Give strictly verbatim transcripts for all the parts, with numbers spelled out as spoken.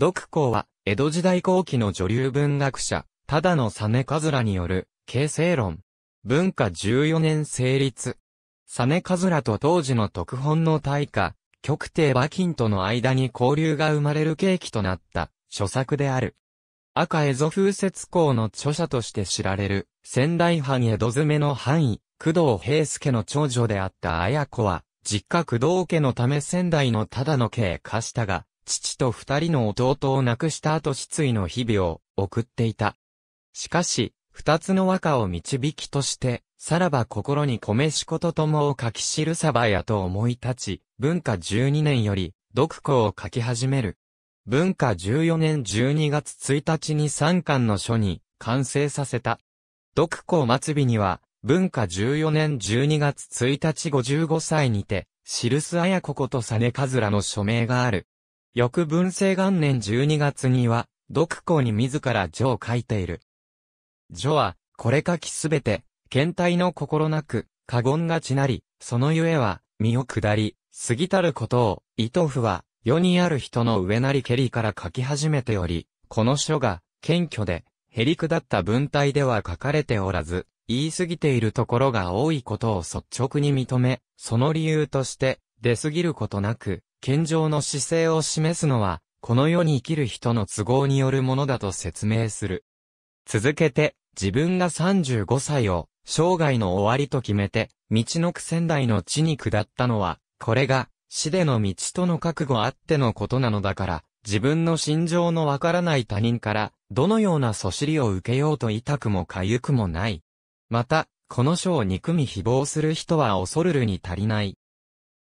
読考は、江戸時代後期の女流文学者、只野実一らによる、形成論。文化じゅうよねん成立。実一と当時の読本の大家、曲亭馬琴との間に交流が生まれる契機となった、著作である。赤蝦夷風雪考の著者として知られる、仙台藩江戸詰めの藩医、工藤平助の長女であった綾子は、実家工藤家のため仙台の只野家へ貸したが、父と二人の弟を亡くした後失意の日々を送っていた。しかし、二つの和歌を導きとして、さらば心に米しことともを書き記さばやと思い立ち、文化じゅうにねんより、読考を書き始める。文化じゅうよねんじゅうにがつついたちにさんかんの書に完成させた。読考末尾には、文化じゅうよねんじゅうにがつついたちごじゅうごさいにて、記す綾子こと実一の署名がある。翌文政元年じゅうにがつには、読考に自ら序を書いている。序は、これ書きすべて、倦怠の心なく、過言がちなり、そのゆえは、身を下り、過ぎたることを、意図不は、世にある人の上なりけりから書き始めており、この書が、謙虚で、へりくだった文体では書かれておらず、言い過ぎているところが多いことを率直に認め、その理由として、出過ぎることなく、健常の姿勢を示すのは、この世に生きる人の都合によるものだと説明する。続けて、自分がさんじゅうごさいを、生涯の終わりと決めて、みちのく仙台の地に下ったのは、これが、死での道との覚悟あってのことなのだから、自分の心情のわからない他人から、どのようなそしりを受けようと痛くもかゆくもない。また、この書を憎み誹謗する人は恐るるに足りない。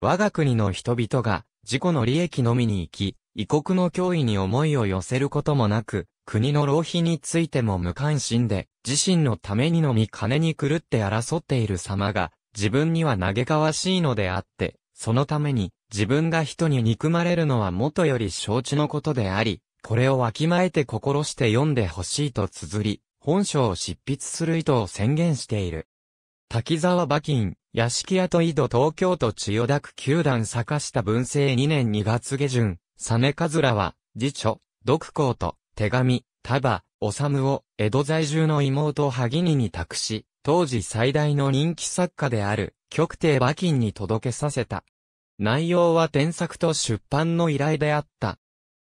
我が国の人々が、自己の利益のみに生き、異国の脅威に思いを寄せることもなく、国の浪費についても無関心で、自身のためにのみ金に狂って争っている様が、自分には嘆かわしいのであって、そのために、自分が人に憎まれるのは元より承知のことであり、これをわきまえて心して読んでほしいと綴り、本書を執筆する意図を宣言している。滝沢馬琴、屋敷跡井戸東京都千代田区九段坂下文政にねんにがつ下旬、実一は、自著、読考と、手紙、束、修を、江戸在住の妹萩にに託し、当時最大の人気作家である、曲亭馬琴に届けさせた。内容は添削と出版の依頼であった。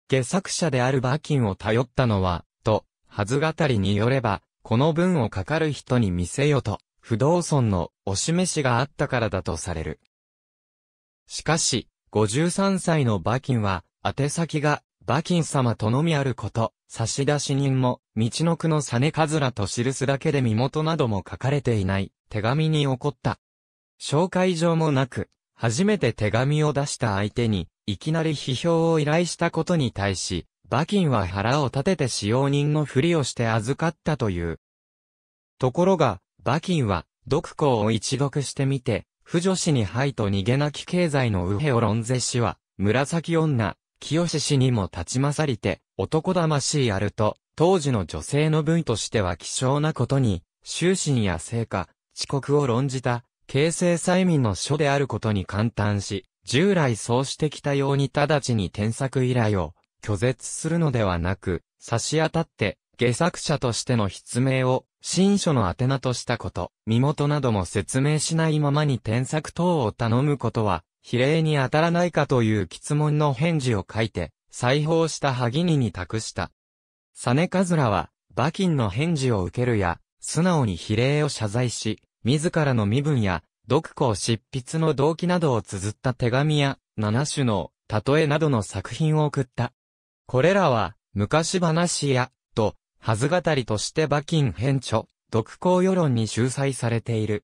下作者である馬琴を頼ったのは、と、はず語りによれば、この文を書かる人に見せよと、不動尊のお示しがあったからだとされる。しかし、ごじゅうさんさいの馬琴は、宛先が、馬琴様とのみあること、差出人も、みちのくの実一と記すだけで身元なども書かれていない、手紙に起こった。紹介状もなく、初めて手紙を出した相手に、いきなり批評を依頼したことに対し、馬琴は腹を立てて使用人のふりをして預かったという。ところが、馬琴は、読考を一読してみて、婦女子に敗と逃げなき経済の右辺を論ぜしは、紫女、清氏にも立ちまさりて、男魂あると、当時の女性の文としては希少なことに、終身や成果、遅刻を論じた、形成催眠の書であることに感嘆し、従来そうしてきたように直ちに添削依頼を拒絶するのではなく、差し当たって、下作者としての筆名を、新書の宛名としたこと、身元なども説明しないままに添削等を頼むことは、比例に当たらないかという詰問の返事を書いて、再訪した萩にに託した。実一は、馬琴の返事を受けるや、素直に比例を謝罪し、自らの身分や、読考執筆の動機などを綴った手紙や、七種の、例えなどの作品を送った。これらは、昔話や、と、はず語りとして馬琴編著、読考世論に収載されている。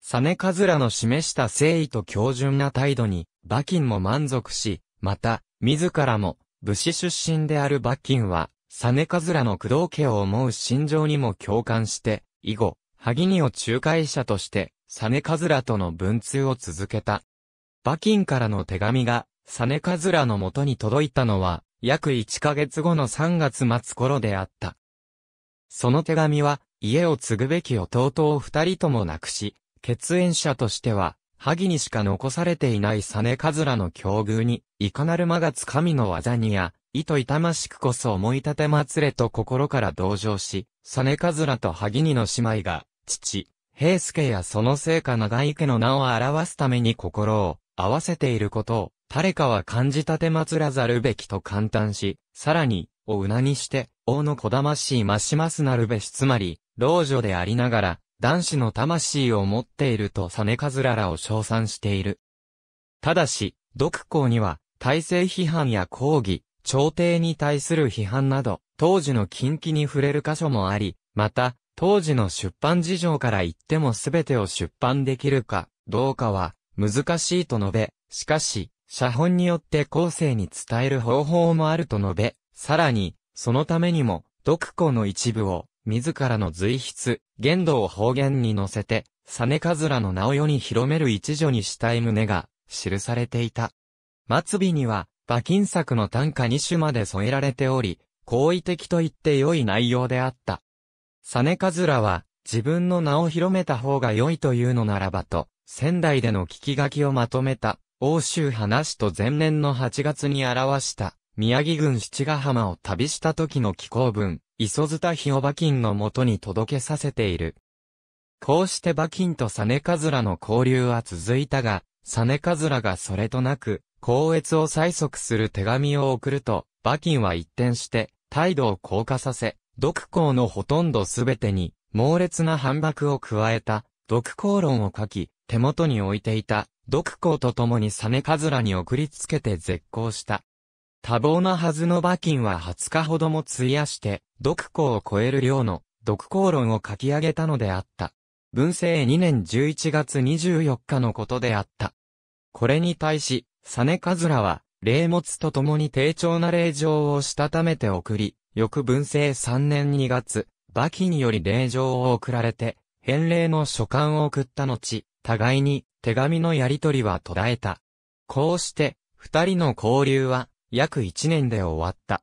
実一の示した誠意と強靭な態度に、馬琴も満足し、また、自らも、武士出身である馬琴は、実一の工藤家を思う心情にも共感して、以後、萩にを仲介者として、実一との文通を続けた。馬琴からの手紙が、実一の元に届いたのは、約いっかげつごのさんがつ末頃であった。その手紙は、家を継ぐべき弟を二人とも亡くし、血縁者としては、萩にしか残されていない実一の境遇に、いかなるまがつ神の技にや、いと痛ましくこそ思い立てまつれと心から同情し、実一と萩にの姉妹が、父、平助やその生家長井家の名を表すために心を合わせていることを、誰かは感じ立てまつらざるべきと感嘆し、さらに、をうなにして、王の子魂ましますなるべしつまり、老女でありながら、男子の魂を持っていると実一らを称賛している。ただし、独考には、体制批判や抗議、朝廷に対する批判など、当時の禁忌に触れる箇所もあり、また、当時の出版事情から言っても全てを出版できるか、どうかは、難しいと述べ、しかし、写本によって後世に伝える方法もあると述べ、さらに、そのためにも、読稿の一部を、自らの随筆、言動を方言に載せて、実一の名を世に広める一助にしたい旨が、記されていた。末尾には、馬琴作の短歌に首まで添えられており、好意的と言って良い内容であった。実一は、自分の名を広めた方が良いというのならばと、仙台での聞き書きをまとめた、奥州話と前年のはちがつに表した、宮城郡七ヶ浜を旅した時の寄稿文、磯津田日を馬琴のもとに届けさせている。こうして馬琴と実一の交流は続いたが、実一がそれとなく、光悦を催促する手紙を送ると、馬琴は一転して、態度を硬化させ、読稿のほとんどすべてに、猛烈な反駁を加えた、読稿論を書き、手元に置いていた、読稿とともに実一に送りつけて絶交した。多忙なはずの馬琴ははつかほども費やして、読稿を超える量の、読稿論を書き上げたのであった。文政にねんじゅういちがつにじゅうよっかのことであった。これに対し、実一は、霊物と共に丁重な礼状をしたためて送り、翌文政さんねんにがつ、馬琴より礼状を送られて、返礼の書簡を送った後、互いに手紙のやり取りは途絶えた。こうして、二人の交流は、約一年で終わった。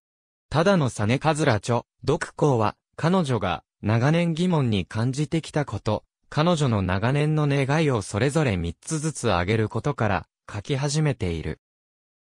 ただの実一著、読稿は、彼女が、長年疑問に感じてきたこと、彼女の長年の願いをそれぞれ三つずつ挙げることから、書き始めている。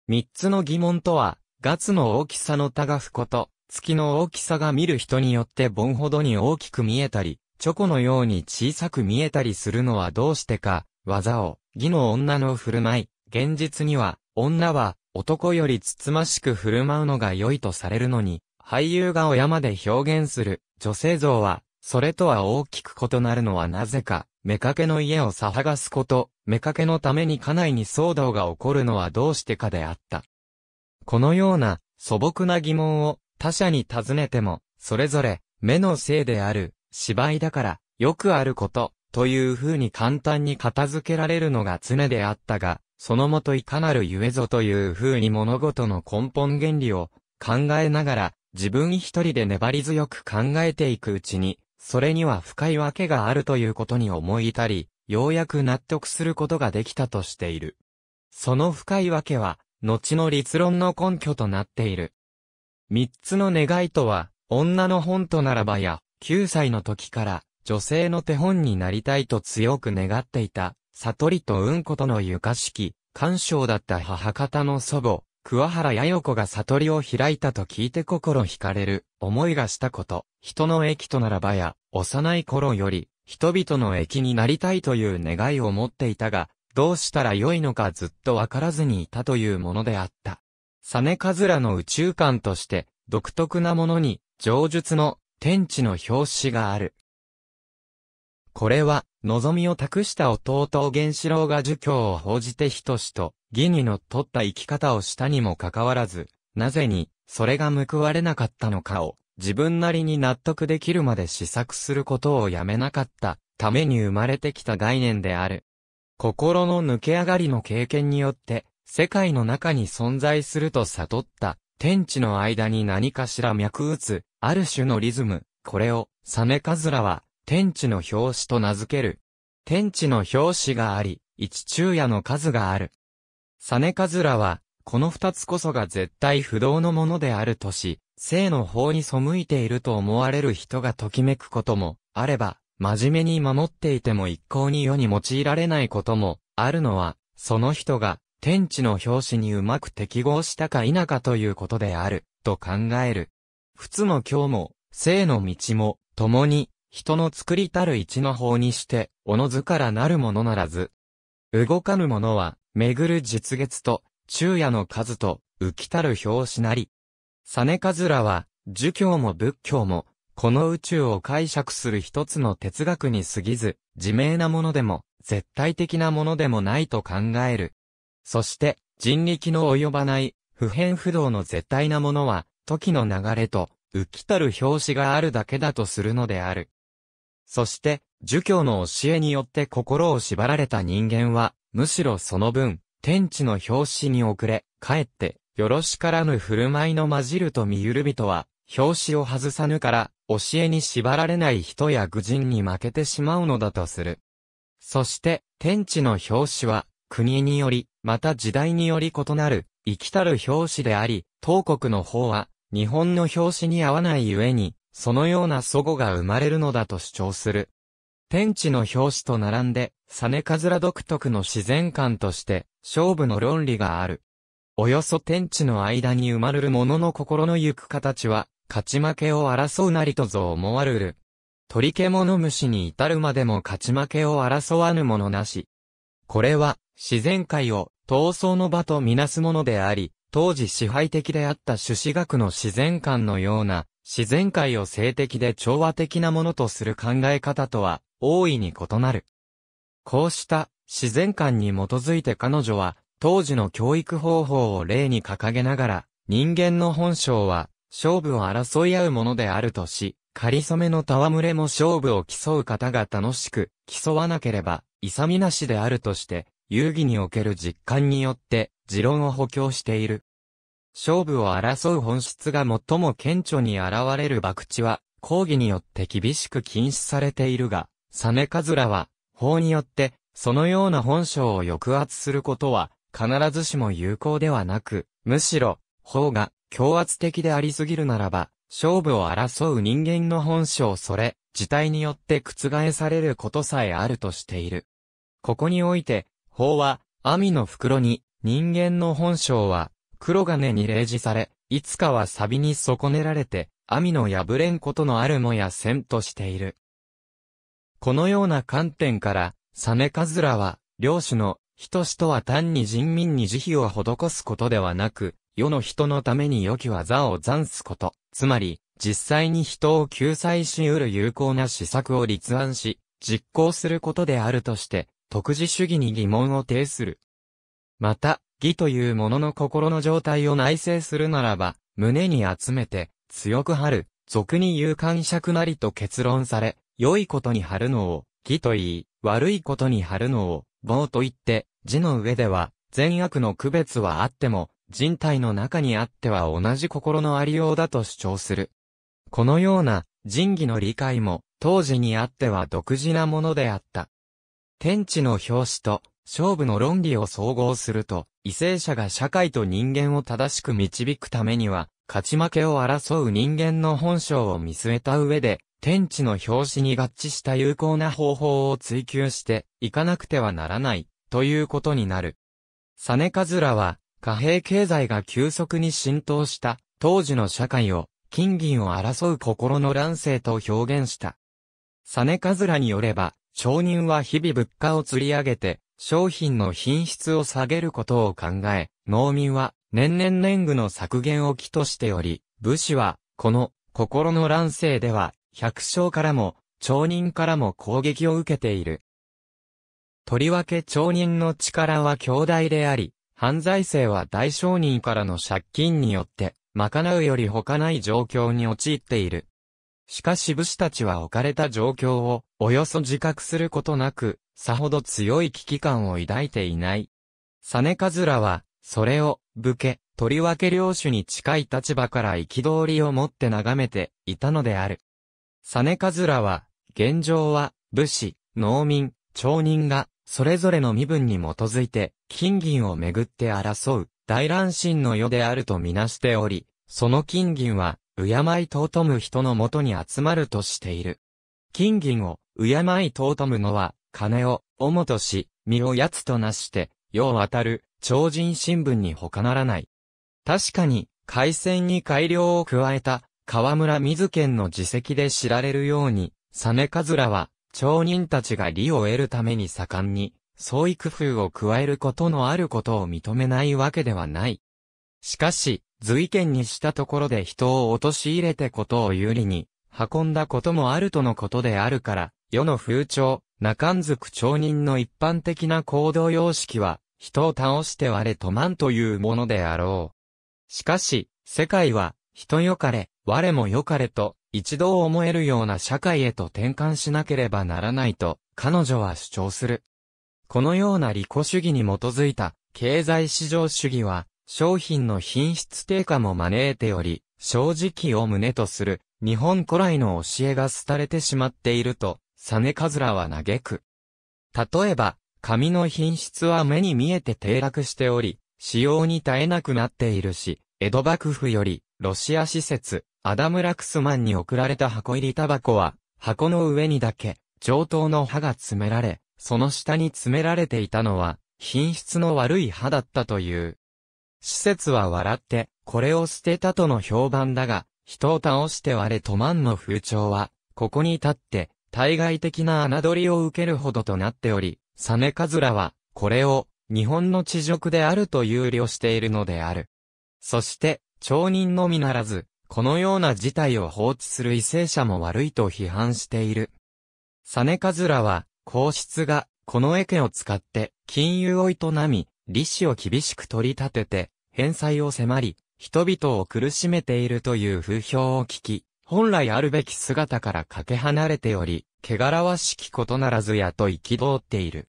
三つの疑問とは、月の大きさのたがふこと、月の大きさが見る人によって盆ほどに大きく見えたり、チョコのように小さく見えたりするのはどうしてか、技を、義の女の振る舞い、現実には、女は男よりつつましく振る舞うのが良いとされるのに、俳優が親まで表現する女性像は、それとは大きく異なるのはなぜか、妾の家を騒がすこと、妾のために家内に騒動が起こるのはどうしてかであった。このような素朴な疑問を他者に尋ねても、それぞれ目のせいである、芝居だから、よくあること、という風に簡単に片付けられるのが常であったが、そのもといかなるゆえぞという風に物事の根本原理を考えながら、自分一人で粘り強く考えていくうちに、それには深いわけがあるということに思い至り、ようやく納得することができたとしている。その深いわけは、後の立論の根拠となっている。三つの願いとは、女の本とならばや、きゅうさいの時から、女性の手本になりたいと強く願っていた、悟りとうんことのゆかしき、官将だった母方の祖母、桑原八代子が悟りを開いたと聞いて心惹かれる、思いがしたこと、人の益とならばや、幼い頃より、人々の益になりたいという願いを持っていたが、どうしたらよいのかずっとわからずにいたというものであった。実一の宇宙観として、独特なものに、上述の、天地の表紙がある。これは、望みを託した弟源四郎が儒教を奉じてひとしと、義にのっとった生き方をしたにもかかわらず、なぜに、それが報われなかったのかを、自分なりに納得できるまで試作することをやめなかった、ために生まれてきた概念である。心の抜け上がりの経験によって、世界の中に存在すると悟った、天地の間に何かしら脈打つ、ある種のリズム、これを、実一は、天地の表紙と名付ける。天地の表紙があり、一昼夜の数がある。実一は、この二つこそが絶対不動のものであるとし、正の法に背いていると思われる人がときめくことも、あれば、真面目に守っていても一向に世に用いられないことも、あるのは、その人が、天地の表紙にうまく適合したか否かということである。と考える。仏の教も、聖の道も、共に、人の作りたる一の法にして、おのずからなるものならず。動かぬものは、巡る日月と、昼夜の数と、浮きたる表紙なり。実一は、儒教も仏教も、この宇宙を解釈する一つの哲学に過ぎず、自明なものでも、絶対的なものでもないと考える。そして、人力の及ばない、不変不動の絶対なものは、時の流れと、浮きたる表紙があるだけだとするのである。そして、儒教の教えによって心を縛られた人間は、むしろその分、天地の表紙に遅れ、かえって、よろしからぬ振る舞いの混じると見ゆる人は、表紙を外さぬから、教えに縛られない人や愚人に負けてしまうのだとする。そして、天地の表紙は、国により、また時代により異なる、生きたる表紙であり、当国の方は、日本の表紙に合わないゆえに、そのような齟齬が生まれるのだと主張する。天地の表紙と並んで、実一独特の自然観として、勝負の論理がある。およそ天地の間に生まれるものの心の行く形は、勝ち負けを争うなりとぞ思わるる。取り獣虫に至るまでも勝ち負けを争わぬものなし。これは、自然界を闘争の場とみなすものであり、当時支配的であった朱子学の自然観のような、自然界を性的で調和的なものとする考え方とは、大いに異なる。こうした、自然観に基づいて彼女は、当時の教育方法を例に掲げながら、人間の本性は、勝負を争い合うものであるとし、仮初めの戯れも勝負を競う方が楽しく、競わなければ、勇みなしであるとして、遊戯における実感によって、持論を補強している。勝負を争う本質が最も顕著に現れる博打は、講義によって厳しく禁止されているが、実一は、法によって、そのような本性を抑圧することは、必ずしも有効ではなく、むしろ、法が、強圧的でありすぎるならば、勝負を争う人間の本性それ、自体によって覆されることさえあるとしている。ここにおいて、法は、網の袋に、人間の本性は、黒金に例示され、いつかは錆に損ねられて、網の破れんことのあるもやせんとしている。このような観点から、実一は、領主の、人士とは単に人民に慈悲を施すことではなく、世の人のために良き技を残すこと、つまり、実際に人を救済し得る有効な施策を立案し、実行することであるとして、特自主義に疑問を呈する。また、義というものの心の状態を内省するならば、胸に集めて、強く張る、俗に言う癇癪なりと結論され、良いことに張るのを、義と言い、悪いことに張るのを、棒と言って、字の上では、善悪の区別はあっても、人体の中にあっては同じ心のありようだと主張する。このような、仁義の理解も、当時にあっては独自なものであった。天地の表紙と、勝負の論理を総合すると、為政者が社会と人間を正しく導くためには、勝ち負けを争う人間の本性を見据えた上で、天地の表紙に合致した有効な方法を追求していかなくてはならないということになる。実一は貨幣経済が急速に浸透した当時の社会を金銀を争う心の乱世と表現した。実一によれば商人は日々物価を釣り上げて商品の品質を下げることを考え、農民は年々年貢の削減を期としており、武士はこの心の乱世では百姓からも、町人からも攻撃を受けている。とりわけ町人の力は強大であり、犯罪性は大商人からの借金によって、賄うより他ない状況に陥っている。しかし武士たちは置かれた状況を、およそ自覚することなく、さほど強い危機感を抱いていない。実一は、それを、武家、とりわけ領主に近い立場から憤りを持って眺めていたのである。実一は、現状は、武士、農民、町人が、それぞれの身分に基づいて、金銀をめぐって争う、大乱心の世であるとみなしており、その金銀は、敬い尊む人のもとに集まるとしている。金銀を、敬い尊むのは、金を、主とし、身を奴となして、世を渡る、超人新聞に他ならない。確かに、海鮮に改良を加えた河村瑞賢の事績で知られるように、サメカズラは町人たちが利を得るために盛んに創意工夫を加えることのあることを認めないわけではない。しかし、随見にしたところで人を陥れてことを有利に運んだこともあるとのことであるから、世の風潮、中んづく町人の一般的な行動様式は、人を倒して我と慢というものであろう。しかし、世界は、人よかれ、我もよかれと、一度思えるような社会へと転換しなければならないと、彼女は主張する。このような利己主義に基づいた、経済市場主義は、商品の品質低下も招いており、正直を旨とする、日本古来の教えが廃れてしまっていると、サネカズラは嘆く。例えば、紙の品質は目に見えて低落しており、使用に耐えなくなっているし、江戸幕府より、ロシア使節、アダム・ラクスマンに送られた箱入りタバコは、箱の上にだけ、上等の刃が詰められ、その下に詰められていたのは、品質の悪い刃だったという。使節は笑って、これを捨てたとの評判だが、人を倒して我と慢の風潮は、ここに至って、対外的な侮りを受けるほどとなっており、サネカズラは、これを、日本の恥辱であると憂慮しているのである。そして、町人のみならず、このような事態を放置する為政者も悪いと批判している。サネカズラは、皇室が、このエケを使って、金融を営み、利子を厳しく取り立てて、返済を迫り、人々を苦しめているという風評を聞き、本来あるべき姿からかけ離れており、汚らわしきことならずやと憤っている。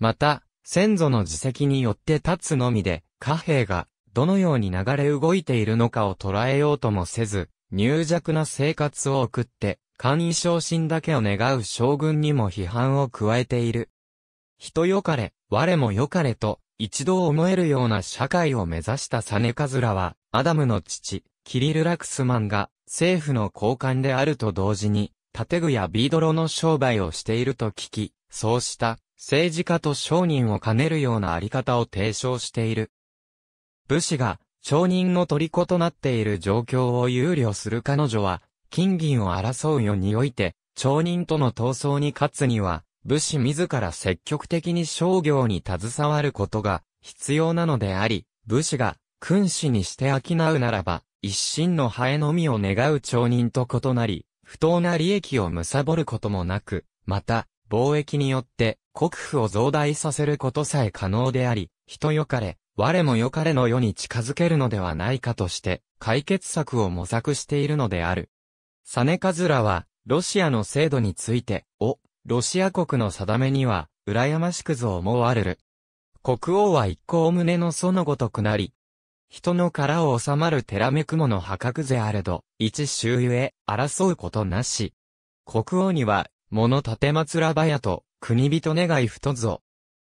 また、先祖の事績によって立つのみで、貨幣がどのように流れ動いているのかを捉えようともせず、柔弱な生活を送って、官位昇進だけを願う将軍にも批判を加えている。人よかれ、我もよかれと、一度思えるような社会を目指したサネカズラは、アダムの父、キリル・ラクスマンが政府の高官であると同時に、建具やビードロの商売をしていると聞き、そうした政治家と商人を兼ねるようなあり方を提唱している。武士が町人の虜となっている状況を憂慮する彼女は、金銀を争う世において、町人との闘争に勝つには、武士自ら積極的に商業に携わることが必要なのであり、武士が君子にして商うならば、一心のハエのみを願う町人と異なり、不当な利益を貪ることもなく、また、貿易によって国富を増大させることさえ可能であり、人よかれ、我もよかれの世に近づけるのではないかとして、解決策を模索しているのである。サネカズラは、ロシアの制度について、お、ロシア国の定めには、羨ましくぞ思われる。国王は一向胸のそのごとくなり、人の殻を収まるてらめくもの破格ぜあれど、一州ゆえ、争うことなし。国王には、物立てまつらばやと、国人願いふとぞ。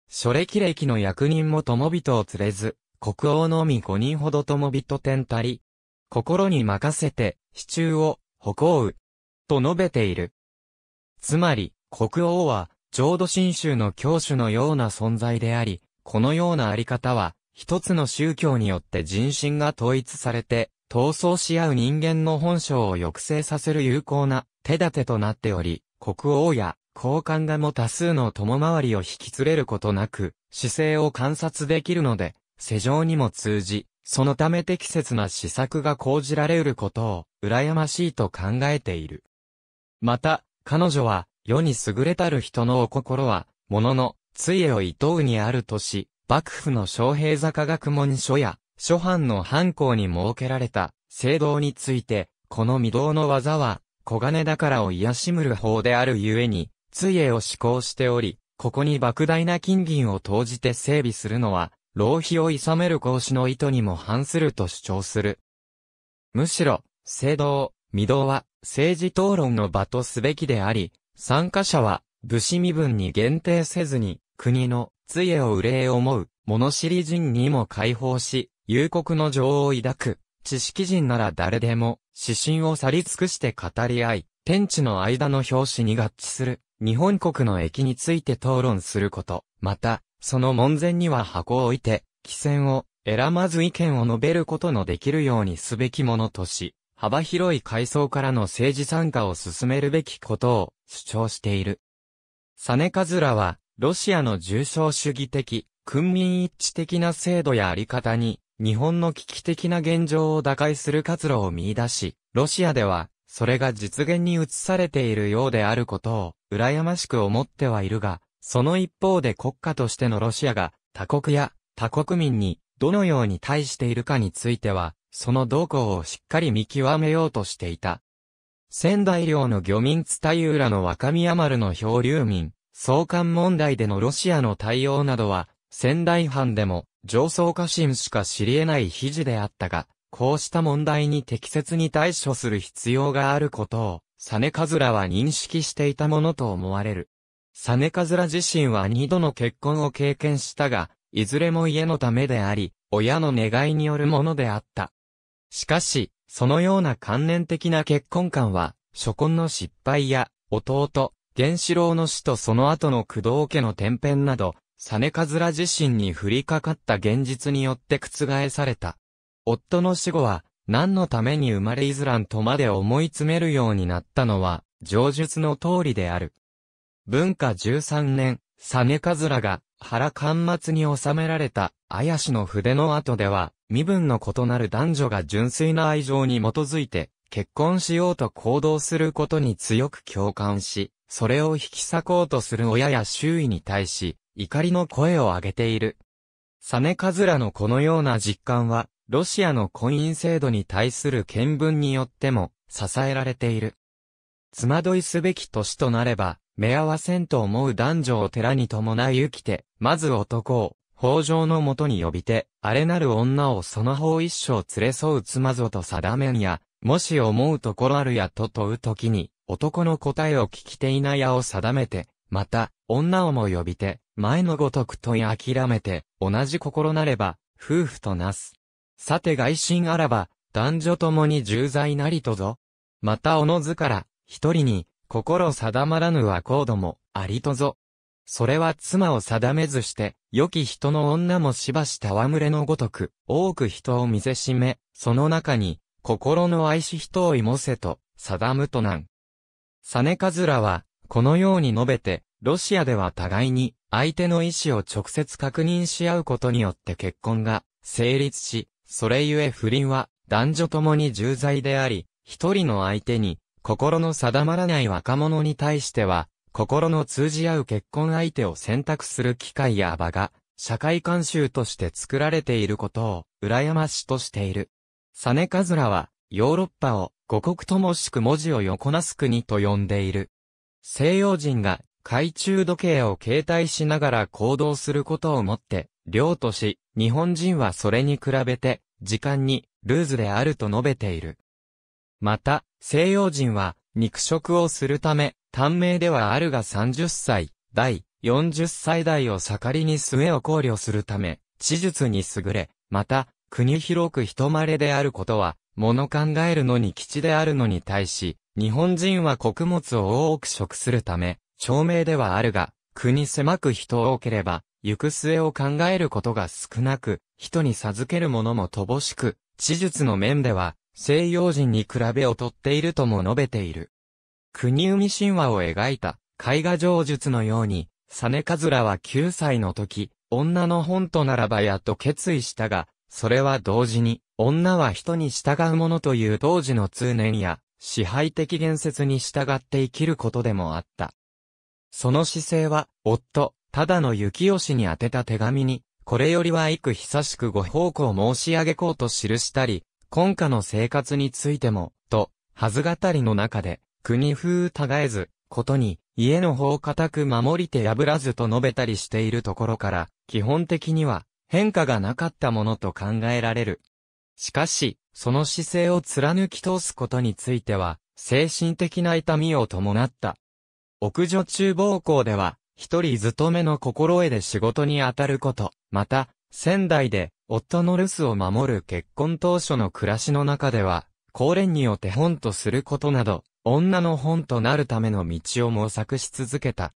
諸歴々の役人も友人を連れず、国王のみ五人ほど友人てんたり。心に任せて、市中を、誇う。と述べている。つまり、国王は、浄土真宗の教主のような存在であり、このようなあり方は、一つの宗教によって人心が統一されて、闘争し合う人間の本性を抑制させる有効な手立てとなっており、国王や高官がも多数の共回りを引き連れることなく、姿勢を観察できるので、世情にも通じ、そのため適切な施策が講じられうることを、羨ましいと考えている。また、彼女は、世に優れたる人のお心は、物の、ついえをいとうにあるとし、幕府の昌平坂学問所や、諸藩の藩校に設けられた、聖堂について、この御堂の技は、黄金だからを癒しむる法であるゆえに、ついえを施行しており、ここに莫大な金銀を投じて整備するのは、浪費を諌める孔子の意図にも反すると主張する。むしろ、聖堂、御堂は、政治討論の場とすべきであり、参加者は、武士身分に限定せずに、国の、ついえを憂い思う、物知り人にも開放し、憂国の情を抱く、知識人なら誰でも、指針を去り尽くして語り合い、天地の間の表紙に合致する、日本国の益について討論すること、また、その門前には箱を置いて、汽船を、選まず意見を述べることのできるようにすべきものとし、幅広い階層からの政治参加を進めるべきことを主張している。サネカズラは、ロシアの重症主義的、君民一致的な制度やあり方に、日本の危機的な現状を打開する活路を見出し、ロシアでは、それが実現に移されているようであることを、羨ましく思ってはいるが、その一方で国家としてのロシアが、他国や他国民に、どのように対しているかについては、その動向をしっかり見極めようとしていた。仙台領の漁民蔦浦の若宮丸の漂流民、送還問題でのロシアの対応などは、仙台藩でも、上層家臣しか知り得ない秘事であったが、こうした問題に適切に対処する必要があることを、サネカズラは認識していたものと思われる。サネカズラ自身は二度の結婚を経験したが、いずれも家のためであり、親の願いによるものであった。しかし、そのような観念的な結婚観は、初婚の失敗や、弟、源四郎の死とその後の工藤家の転変など、サネカズラ自身に降りかかった現実によって覆された。夫の死後は、何のために生まれいずらんとまで思い詰めるようになったのは、上述の通りである。文化じゅうさんねん、サネカズラが、原巻末に収められた、綾氏の筆の後では、身分の異なる男女が純粋な愛情に基づいて、結婚しようと行動することに強く共感し、それを引き裂こうとする親や周囲に対し、怒りの声を上げている。サネカズラのこのような実感は、ロシアの婚姻制度に対する見聞によっても、支えられている。つまどいすべき年となれば、目合わせんと思う男女を寺に伴い行きて、まず男を、法上のもとに呼びて、あれなる女をその方一生連れ添う妻ぞと定めんや、もし思うところあるやと問うときに、男の答えを聞きていなやを定めて、また、女をも呼びて、前のごとく問い諦めて、同じ心なれば、夫婦となす。さて外心あらば、男女ともに重罪なりとぞ。またおのずから、一人に、心定まらぬは高度も、ありとぞ。それは妻を定めずして、良き人の女もしばしたわむれのごとく、多く人を見せしめ、その中に、心の愛し人をいもせと、定むとなん。サネカズラは、このように述べて、ロシアでは互いに、相手の意思を直接確認し合うことによって結婚が、成立し、それゆえ不倫は、男女ともに重罪であり、一人の相手に、心の定まらない若者に対しては、心の通じ合う結婚相手を選択する機会や場が、社会慣習として作られていることを、羨ましとしている。サネカズラは、ヨーロッパを、五国ともしく文字を横なす国と呼んでいる。西洋人が、懐中時計を携帯しながら行動することをもって、領とし、日本人はそれに比べて、時間に、ルーズであると述べている。また、西洋人は、肉食をするため、短命ではあるがさんじゅっさい、代、よんじゅっさい代を盛りに末を考慮するため、知術に優れ、また、国広く人まれであることは、物考えるのに基地であるのに対し、日本人は穀物を多く食するため、長命ではあるが、国狭く人多ければ、行く末を考えることが少なく、人に授けるものも乏しく、知術の面では、西洋人に比べ劣っているとも述べている。国生み神話を描いた絵画上述のように、サネカズラはきゅうさいの時、女の本とならばやと決意したが、それは同時に、女は人に従うものという当時の通念や、支配的言説に従って生きることでもあった。その姿勢は、夫、只野幸義に宛てた手紙に、これよりは幾久しくご奉公申し上げこうと記したり、今夏の生活についても、と、はず語りの中で、国風違えず、ことに、家の方固く守りて破らずと述べたりしているところから、基本的には、変化がなかったものと考えられる。しかし、その姿勢を貫き通すことについては、精神的な痛みを伴った。奥女中奉公では、一人勤めの心得で仕事に当たること、また、仙台で、夫の留守を守る結婚当初の暮らしの中では、高連にを手本とすることなど、女の本となるための道を模索し続けた。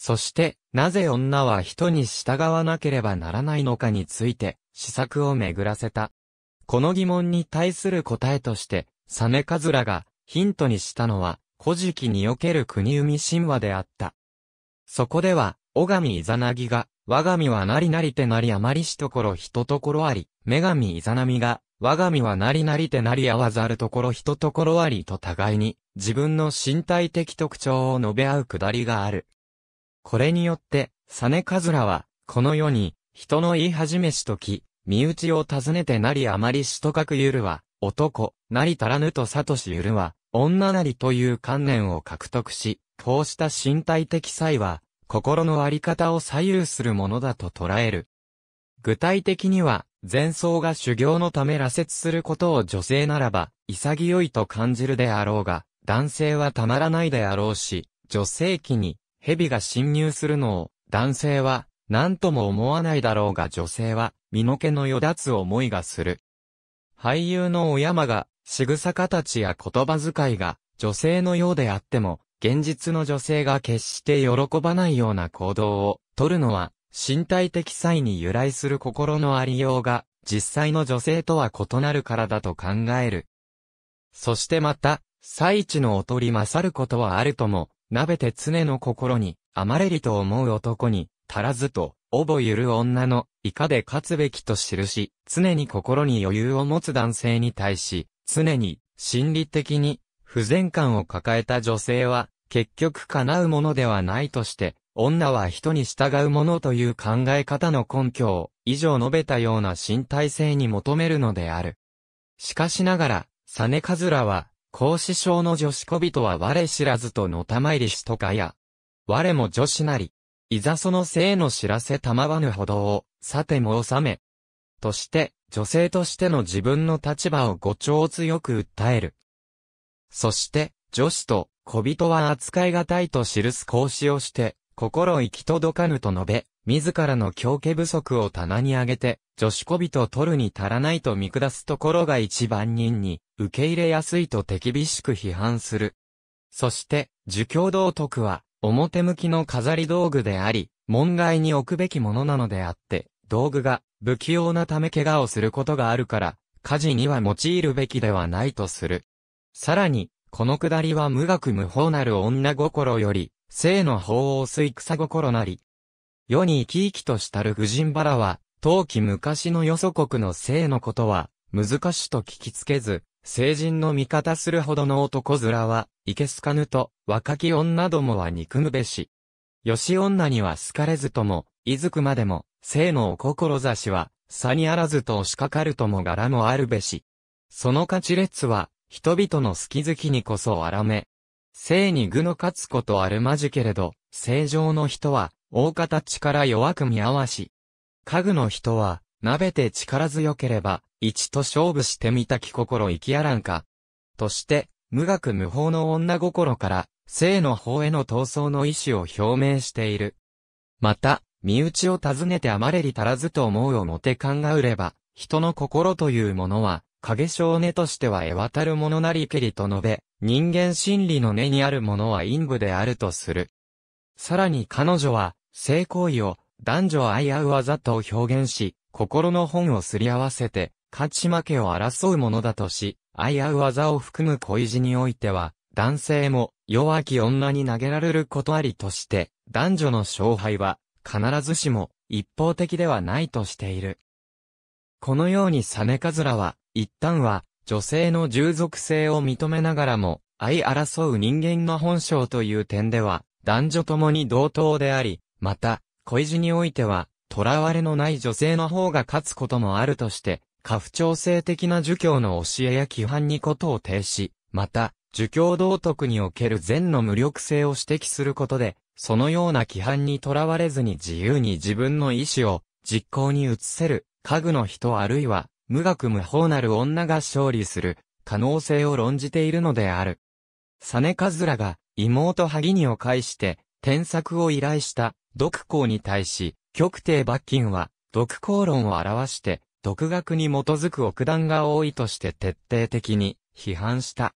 そして、なぜ女は人に従わなければならないのかについて、思索を巡らせた。この疑問に対する答えとして、サネカズラがヒントにしたのは、古事記における国生み神話であった。そこでは、尾神イザナギが、我神はなりなりてなりあまりしところひとところあり、女神イザナミが、我神はなりなりてなりあわざるところひとところありと互いに、自分の身体的特徴を述べ合うくだりがある。これによって、サネカズラは、この世に、人の言い始めしとき、身内を尋ねてなりあまりしとかくゆるは、男、なりたらぬとさとしゆるは、女なりという観念を獲得し、こうした身体的才は、心のあり方を左右するものだと捉える。具体的には、前僧が修行のため羅刹することを女性ならば、潔いと感じるであろうが、男性はたまらないであろうし、女性器に、蛇が侵入するのを、男性は、何とも思わないだろうが女性は、身の毛のよだつ思いがする。俳優の小山が、仕草形や言葉遣いが、女性のようであっても、現実の女性が決して喜ばないような行動を、とるのは、身体的才に由来する心のありようが、実際の女性とは異なるからだと考える。そしてまた、才智の劣り勝ることはあるとも、なべて常の心に、甘れりと思う男に、足らずと、おぼゆる女の、以下で勝つべきと記し、常に心に余裕を持つ男性に対し、常に、心理的に、不全感を抱えた女性は、結局叶うものではないとして、女は人に従うものという考え方の根拠を、以上述べたような身体性に求めるのである。しかしながら、サネカズラは、孔子章の女子小人は我知らずとのたまいりしとかや、我も女子なり。いざその性の知らせたまわぬほどを、さても収め。として、女性としての自分の立場を語調強く訴える。そして、女子と小人は扱いがたいと記す孔子をして、心行き届かぬと述べ、自らの教化不足を棚に上げて、女子小人を取るに足らないと見下すところが一番人に、受け入れやすいと手厳しく批判する。そして、儒教道徳は、表向きの飾り道具であり、門外に置くべきものなのであって、道具が不器用なため怪我をすることがあるから、家事には用いるべきではないとする。さらに、このくだりは無学無法なる女心より、性の法を水草心なり。世に生き生きとしたる婦人ばらは、当期昔のよそ国の性のことは、難しと聞きつけず、成人の味方するほどの男面は、いけすかぬと、若き女どもは憎むべし。よし女には好かれずとも、いづくまでも、性のお志は、さにあらずと押しかかるとも柄もあるべし。その勝ち列は、人々の好き好きにこそあらめ。性に愚の勝つことあるまじけれど、正常の人は、大方力弱く見合わし。家具の人は、なべて力強ければ、一と勝負してみたき心生きやらんか。として、無学無法の女心から、性の法への闘争の意思を表明している。また、身内を尋ねてあまれり足らずと思うをもて勘がうれば、人の心というものは、影性根としては得渡るものなりけりと述べ、人間心理の根にあるものは陰部であるとする。さらに彼女は、性行為を男女愛合う技と表現し、心の本をすり合わせて、勝ち負けを争うものだとし、相合う技を含む恋路においては、男性も弱き女に投げられることありとして、男女の勝敗は必ずしも一方的ではないとしている。このようにサネカズラは、一旦は女性の従属性を認めながらも、相争う人間の本性という点では、男女ともに同等であり、また、恋路においては、囚われのない女性の方が勝つこともあるとして、家父長制的な儒教の教えや規範にことを呈し、また、儒教道徳における善の無力性を指摘することで、そのような規範にとらわれずに自由に自分の意志を実行に移せる、家具の人あるいは、無学無法なる女が勝利する、可能性を論じているのである。サネカズラが、妹萩にを介して、添削を依頼した、読考に対し、極帝馬琴は、読考論を表して、独学に基づく臆断が多いとして徹底的に批判した。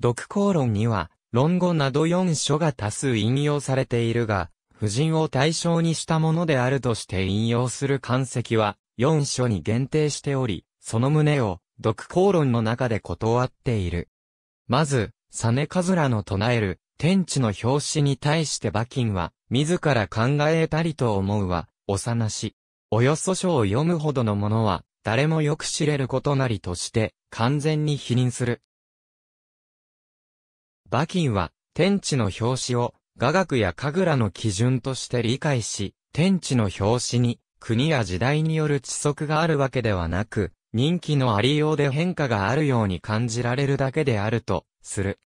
読考論には論語などよんしょが多数引用されているが、夫人を対象にしたものであるとして引用する巻籍はよん所に限定しており、その旨を読考論の中で断っている。まず、実一の唱える天地の表紙に対して馬琴は、自ら考えたりと思うは、幼し。およそ書を読むほどのものは、誰もよく知れることなりとして、完全に否認する。馬琴は、天地の表紙を、雅楽や神楽の基準として理解し、天地の表紙に、国や時代による遅足があるわけではなく、人気のありようで変化があるように感じられるだけであると、する。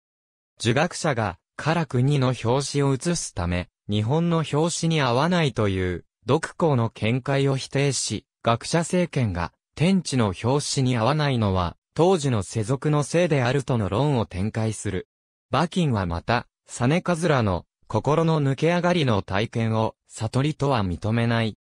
儒学者が、から国の表紙を移すため、日本の表紙に合わないという、読考の見解を否定し、学者政権が、天地の表紙に合わないのは、当時の世俗のせいであるとの論を展開する。馬琴はまた、実一の、心の抜け上がりの体験を、悟りとは認めない。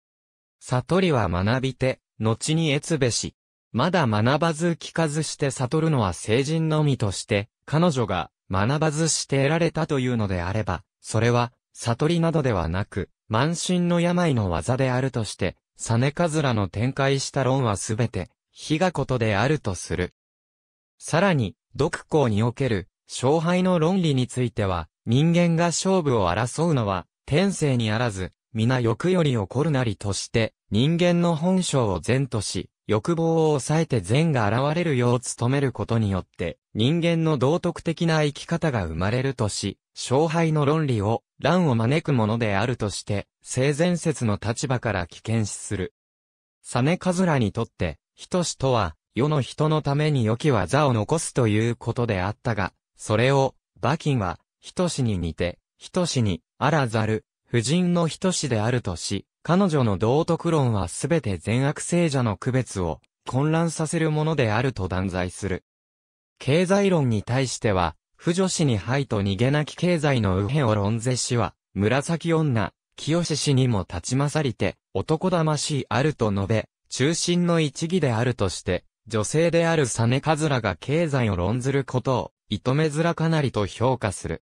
悟りは学びて、後に得つべし。まだ学ばず聞かずして悟るのは成人のみとして、彼女が学ばずして得られたというのであれば、それは悟りなどではなく、慢心の病の技であるとして、実一の展開した論はすべて、非我ことであるとする。さらに、読考における勝敗の論理については、人間が勝負を争うのは、天性にあらず、皆欲より起こるなりとして、人間の本性を善とし、欲望を抑えて善が現れるよう努めることによって、人間の道徳的な生き方が生まれるとし、勝敗の論理を、乱を招くものであるとして、性善説の立場から危険視する。実一にとって、人志とは、世の人のために良き技を残すということであったが、それを、馬琴は、人志に似て、人志に、あらざる、夫人の人志であるとし、彼女の道徳論はすべて善悪正邪の区別を混乱させるものであると断罪する。経済論に対しては、婦女子に敗と逃げなき経済の右辺を論ぜしは、紫女、清氏にも立ちまさりて、男魂あると述べ、中心の一義であるとして、女性である実一が経済を論ずることを、いとめづらかなりと評価する。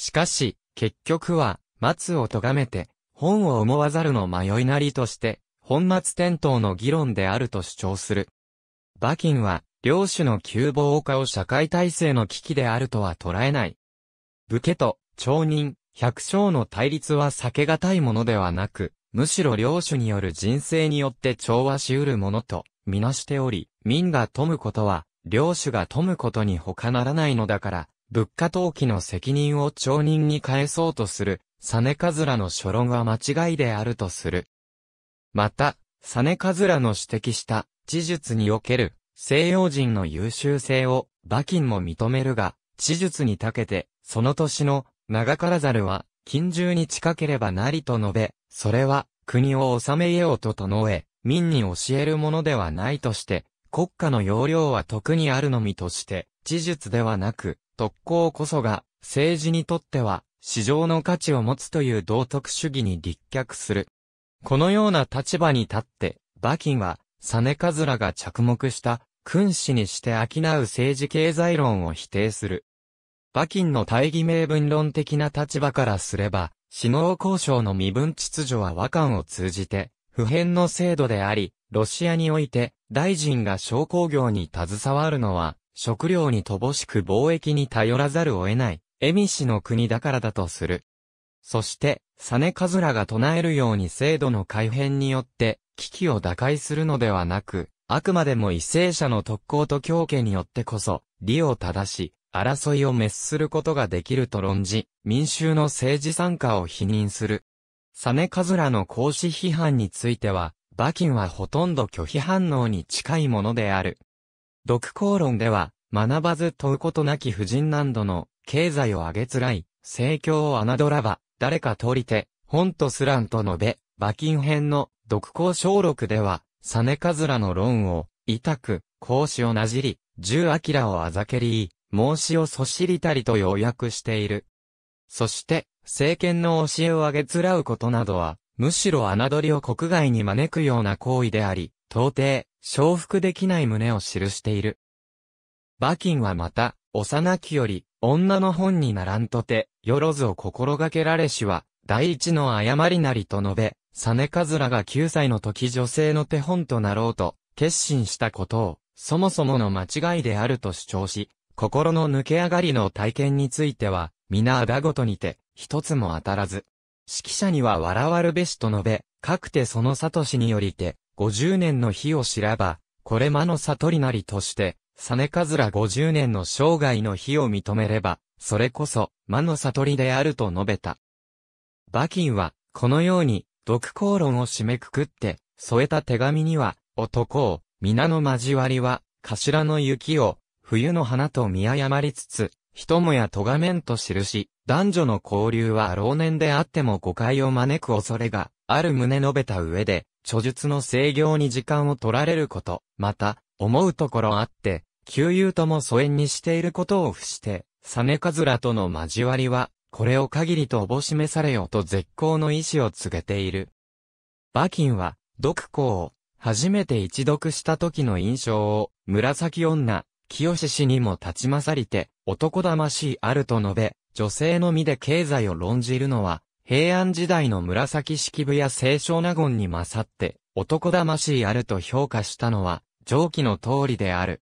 しかし、結局は、松を咎めて、本を思わざるの迷いなりとして、本末転倒の議論であると主張する。馬琴は、領主の窮乏化を社会体制の危機であるとは捉えない。武家と、町人、百姓の対立は避けがたいものではなく、むしろ領主による人生によって調和しうるものと、みなしており、民が富むことは、領主が富むことに他ならないのだから、物価投機の責任を町人に返そうとする。実一の諸論は間違いであるとする。また、実一の指摘した、知術における、西洋人の優秀性を、馬琴も認めるが、知術に長けて、その年の、長からざるは、近従に近ければなりと述べ、それは、国を治めようと唱え、民に教えるものではないとして、国家の要領は特にあるのみとして、知術ではなく、特攻こそが、政治にとっては、市場の価値を持つという道徳主義に立脚する。このような立場に立って、馬琴は、実一が着目した、君子にして商う政治経済論を否定する。馬琴の大義名分論的な立場からすれば、士農工商の身分秩序は和漢を通じて、普遍の制度であり、ロシアにおいて、大臣が商工業に携わるのは、食料に乏しく貿易に頼らざるを得ない。蝦夷の国だからだとする。そして、実一が唱えるように制度の改変によって、危機を打開するのではなく、あくまでも為政者の特攻と強権によってこそ、理を正し、争いを滅することができると論じ、民衆の政治参加を否認する。実一の孔子批判については、馬琴はほとんど拒否反応に近いものである。読考論では、学ばず問うことなき夫人難度の、経済を上げつらい、政教を侮らば、誰か通りて、本とすらんと述べ、馬琴編の、読考小録では、実一の論を、痛く、孔子をなじり、十章をあざけり、孟子をそしりたりと要約している。そして、政権の教えを上げつらうことなどは、むしろ侮りを国外に招くような行為であり、到底、承服できない旨を記している。馬琴はまた、幼きより、女の本にならんとて、よろずを心がけられしは、第一の誤りなりと述べ、実一がきゅうさいの時女性の手本となろうと、決心したことを、そもそもの間違いであると主張し、心の抜け上がりの体験については、皆あだごとにて、一つも当たらず。識者には笑わるべしと述べ、かくてその悟しによりて、ごじゅうねんの日を知らば、これまの悟りなりとして、実一ごじゅうねんの生涯の日を認めれば、それこそ、魔の悟りであると述べた。馬琴は、このように、読考論を締めくくって、添えた手紙には、男を、皆の交わりは、頭の雪を、冬の花と見誤りつつ、人もや咎めんと記し、男女の交流は老年であっても誤解を招く恐れが、ある旨述べた上で、著述の制御に時間を取られること、また、思うところあって、旧友とも疎遠にしていることを付して、実一との交わりは、これを限りとおぼしめされよと絶好の意志を告げている。馬琴は、読考を、初めて一読した時の印象を、紫女、清氏にも立ち勝りて、男魂あると述べ、女性の身で経済を論じるのは、平安時代の紫式部や清少納言に勝って、男魂あると評価したのは、上記の通りである。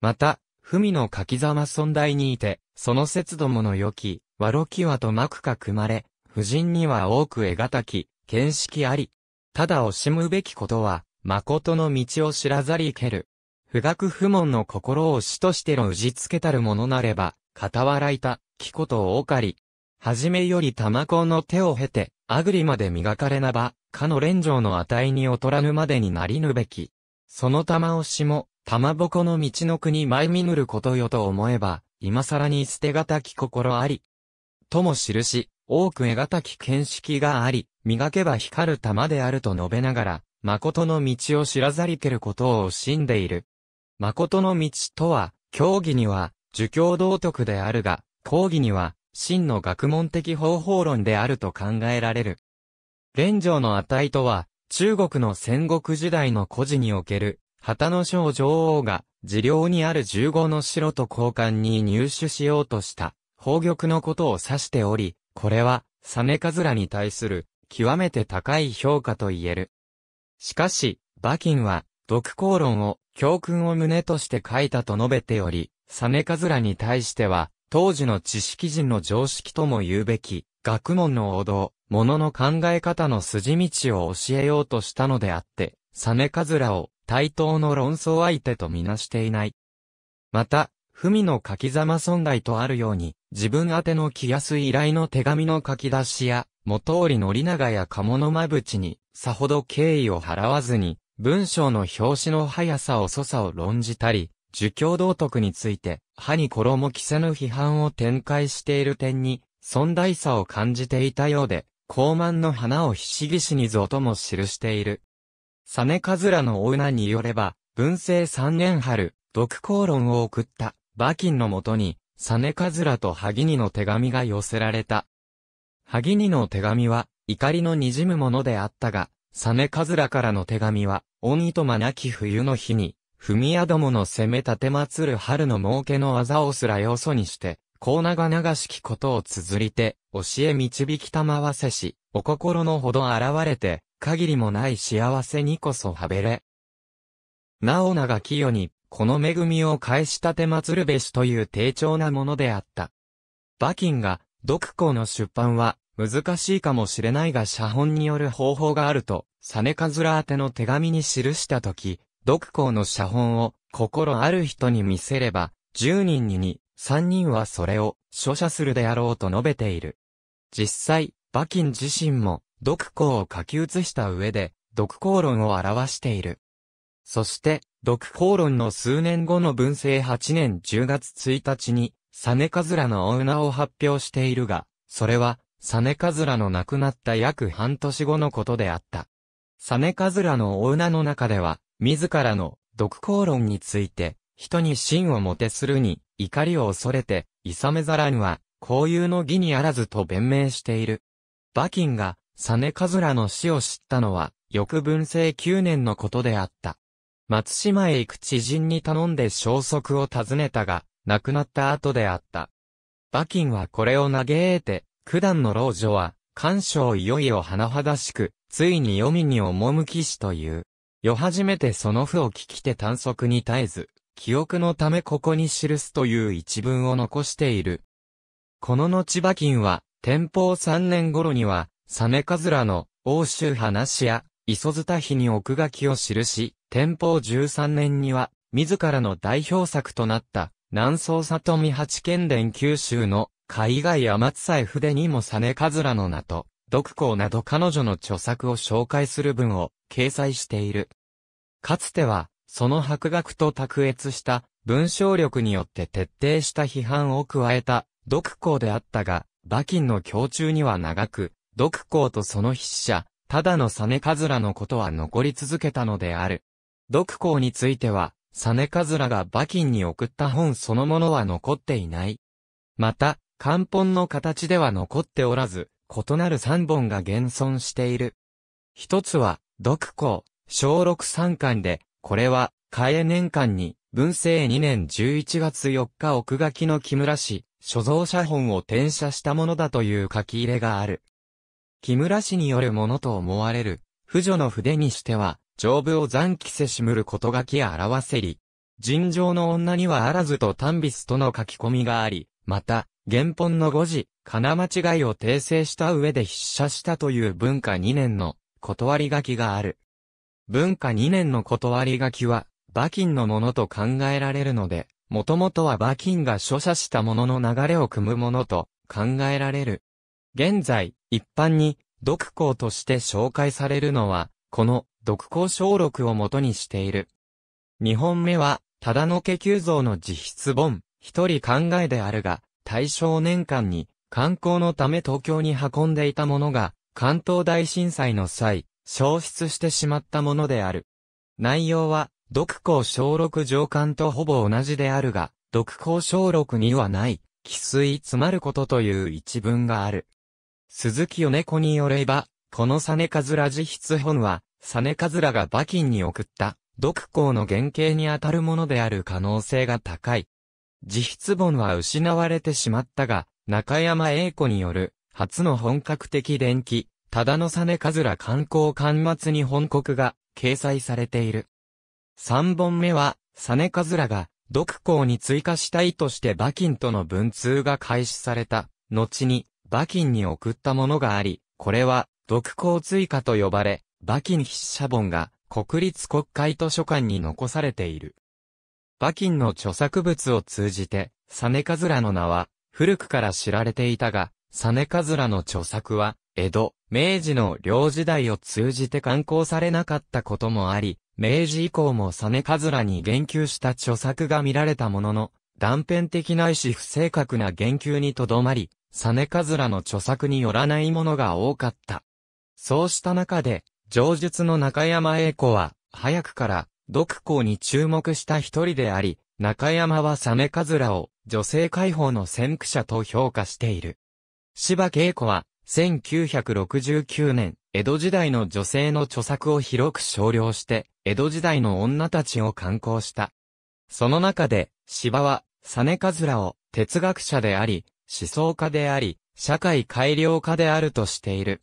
また、文の柿沢尊大にいて、その節どもの良き、和ろきわと幕か組まれ、夫人には多く得がたき、見識あり。ただ惜しむべきことは、誠の道を知らざりける。富岳不問の心を師としての氏つけたるものなれば、傍らいた、貴子とおかり。はじめより玉子の手を経て、あぐりまで磨かれなば、かの連城の値に劣らぬまでになりぬべき。その玉押しも、玉ぼこの道の国前見ぬることよと思えば、今更に捨てがたき心あり。とも記し、多く得がたき見識があり、磨けば光る玉であると述べながら、誠の道を知らざりけることを惜しんでいる。誠の道とは、教義には、儒教道徳であるが、講義には、真の学問的方法論であると考えられる。連城の値とは、中国の戦国時代の故事における、旗の庄女王が、自領にあるじゅうごの城と交換に入手しようとした、宝玉のことを指しており、これは、実一に対する、極めて高い評価と言える。しかし、馬琴は、読考論を、教訓を旨として書いたと述べており、実一に対しては、当時の知識人の常識とも言うべき、学問の王道、物の考え方の筋道を教えようとしたのであって、実一を対等の論争相手とみなしていない。また、文の柿沢尊大とあるように、自分宛ての気安依頼の手紙の書き出しや、元織宣長や鴨の間淵に、さほど敬意を払わずに、文章の表紙の速さ遅さを論じたり、儒教道徳について、歯に衣着せぬ批判を展開している点に、尊大さを感じていたようで、高慢の花をひしぎしにぞとも記している。実一の女によれば、文政三年春、読考論を送った、馬琴のもとに、実一と萩にの手紙が寄せられた。萩にの手紙は、怒りの滲むものであったが、実一からの手紙は、恩糸まなき冬の日に、文屋どもの攻め立てまつる春の儲けの技をすらよそにして、こう長々しきことを綴りて、教え導きたまわせし、お心のほど現れて、限りもない幸せにこそはべれ。なお長き世に、この恵みを返し立てまつるべしという低調なものであった。馬琴が、読考の出版は、難しいかもしれないが写本による方法があると、実一宛ての手紙に記したとき、読考の写本を心ある人に見せれば、じゅうにんにに、さんにんはそれを書写するであろうと述べている。実際、馬琴自身も読考を書き写した上で、読考論を表している。そして、読考論の数年後の文政はちねんじゅうがつついたちに、実一の女を発表しているが、それは、実一の亡くなった約半年後のことであった。実一の女の中では、自らの読考論について、人に信をもてするに、怒りを恐れて、いさめざらんは、交友の義にあらずと弁明している。馬琴が、実一の死を知ったのは、翌文政きゅうねんのことであった。松島へ行く知人に頼んで消息を尋ねたが、亡くなった後であった。馬琴はこれを嘆いて、九段の老女は、鑑賞いよいよ甚だしく、ついに読みに赴きしという。よ初めてその負を聞きて短足に絶えず、記憶のためここに記すという一文を残している。この後馬琴は、天保三年頃には、サメカズラの、欧州話や、磯津多比に奥書きを記し、天保十三年には、自らの代表作となった、南宋里見八犬伝九州の、海外天津筆にもサメカズラの名と、読稿など彼女の著作を紹介する文を掲載している。かつては、その博学と卓越した文章力によって徹底した批判を加えた読稿であったが、馬琴の胸中には長く、読稿とその筆者、ただの実一のことは残り続けたのである。読稿については、実一が馬琴に送った本そのものは残っていない。また、漢本の形では残っておらず、異なる三本が現存している。一つは、読稿、小録三巻で、これは、嘉永年間に、文政二年じゅういちがつよっか奥書きの木村氏、所蔵写本を転写したものだという書き入れがある。木村氏によるものと思われる、婦女の筆にしては、丈夫を残記せしむること書き表せり、尋常の女にはあらずと短筆との書き込みがあり、また、原本の誤字、かな間違いを訂正した上で筆写したという文化にねんの断り書きがある。文化にねんの断り書きは、馬琴のものと考えられるので、もともとは馬琴が著者したものの流れを組むものと考えられる。現在、一般に、読稿として紹介されるのは、この読稿小録を元にしている。二本目は、忠野家久蔵の自筆本、一人考えであるが、大正年間に、観光のため東京に運んでいたものが、関東大震災の際、消失してしまったものである。内容は、読稿小録上巻とほぼ同じであるが、読稿小録にはない、気水詰まることという一文がある。鈴木米子によれば、この実一自筆本は、実一が馬琴に送った、読稿の原型にあたるものである可能性が高い。自筆本は失われてしまったが、中山英子による、初の本格的伝記、忠野実一刊行巻末に本刻が掲載されている。三本目は、実一が、読稿に追加した意図して馬琴との文通が開始された、後に、馬琴に送ったものがあり、これは、読稿追加と呼ばれ、馬琴筆写本が、国立国会図書館に残されている。馬琴の著作物を通じて、実一の名は、古くから知られていたが、実一の著作は、江戸、明治の両時代を通じて刊行されなかったこともあり、明治以降も実一に言及した著作が見られたものの、断片的ないし不正確な言及にとどまり、実一の著作によらないものが多かった。そうした中で、上述の中山英子は、早くから、読稿に注目した一人であり、中山は実一を、女性解放の先駆者と評価している。柴圭子は、せんきゅうひゃくろくじゅうきゅうねん、江戸時代の女性の著作を広く賞量して、江戸時代の女たちを刊行した。その中で、柴は、実一を、哲学者であり、思想家であり、社会改良家であるとしている。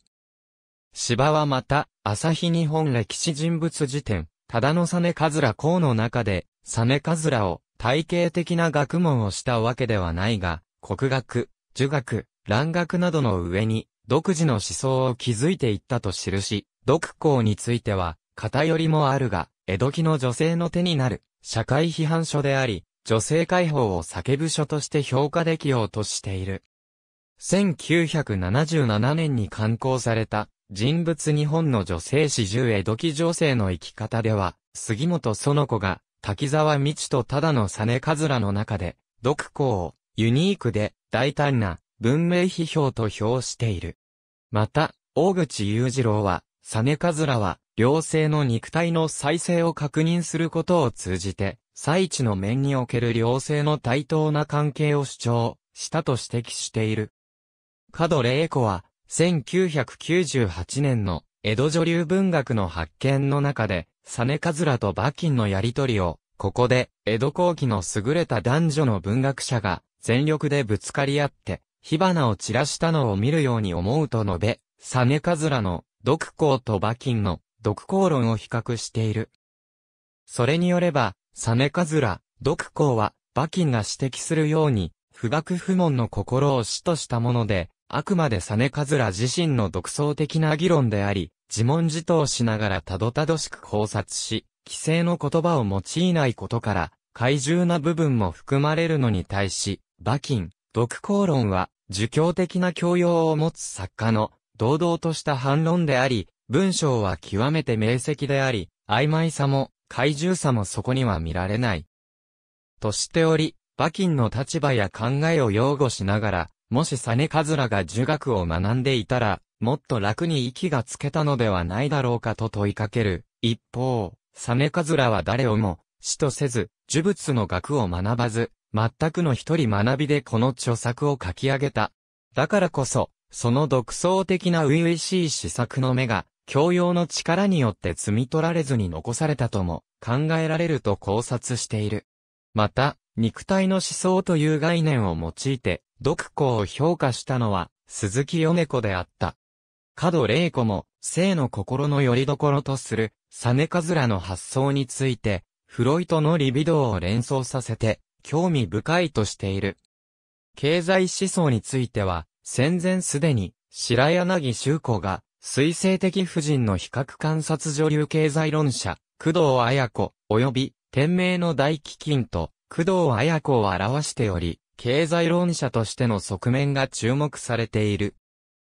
柴はまた、朝日日本歴史人物辞典、忠野実一公の中で、実一を、体系的な学問をしたわけではないが、国学、儒学、蘭学などの上に、独自の思想を築いていったと記し、読稿については、偏りもあるが、江戸期の女性の手になる、社会批判書であり、女性解放を叫ぶ書として評価できようとしている。せんきゅうひゃくななじゅうななねんに刊行された、人物日本の女性史十江戸期女性の生き方では、杉本園子が、滝沢道と忠野実一の中で、読稿をユニークで大胆な文明批評と評している。また、大口雄次郎は、実一は、両性の肉体の再生を確認することを通じて、最地の面における両性の対等な関係を主張したと指摘している。門玲子は、せんきゅうひゃくきゅうじゅうはちねんの江戸女流文学の発見の中で、実一と馬琴のやりとりを、ここで、江戸後期の優れた男女の文学者が、全力でぶつかり合って、火花を散らしたのを見るように思うと述べ、サネカズラの毒考と馬琴の毒考論を比較している。それによれば、サネカズラ、毒考は、馬琴が指摘するように、不学不問の心を主としたもので、あくまでサネカズラ自身の独創的な議論であり、自問自答しながらたどたどしく考察し、既成の言葉を用いないことから、懐柔な部分も含まれるのに対し、馬琴、毒考論は、儒教的な教養を持つ作家の、堂々とした反論であり、文章は極めて明晰であり、曖昧さも、懐柔さもそこには見られない。としており、馬琴の立場や考えを擁護しながら、もし実一が儒学を学んでいたら、もっと楽に息がつけたのではないだろうかと問いかける。一方、実一は誰をも、師とせず、呪物の学を学ばず、全くの一人学びでこの著作を書き上げた。だからこそ、その独創的な初々しい思索の芽が、教養の力によって摘み取られずに残されたとも考えられると考察している。また、肉体の思想という概念を用いて、毒考を評価したのは、鈴木米子であった。角玲子も、生の心の拠り所とする、実一の発想について、フロイトのリビドーを連想させて、興味深いとしている。経済思想については、戦前すでに、白柳秋子が、水星的婦人の比較観察女流経済論者、工藤綾子、及び、天明の大飢饉と、工藤綾子を表しており、経済論者としての側面が注目されている。